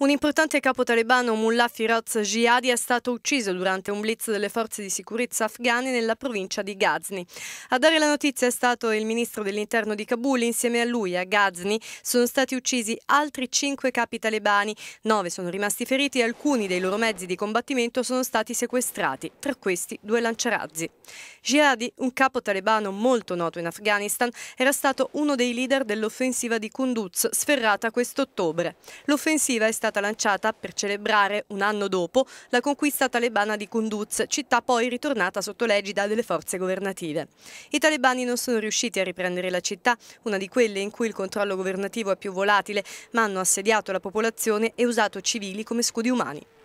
Un importante capo talebano, Mullah Firoz Jihadi, è stato ucciso durante un blitz delle forze di sicurezza afghane nella provincia di Ghazni. A dare la notizia è stato il ministro dell'interno di Kabul. Insieme a lui, a Ghazni, sono stati uccisi altri 5 capi talebani, 9 sono rimasti feriti e alcuni dei loro mezzi di combattimento sono stati sequestrati, tra questi 2 lanciarazzi. Jihadi, un capo talebano molto noto in Afghanistan, era stato uno dei leader dell'offensiva di Kunduz, sferrata quest'ottobre. L'offensiva è stata lanciata per celebrare, un anno dopo, la conquista talebana di Kunduz, città poi ritornata sotto l'egida delle forze governative. I talebani non sono riusciti a riprendere la città, una di quelle in cui il controllo governativo è più volatile, ma hanno assediato la popolazione e usato civili come scudi umani.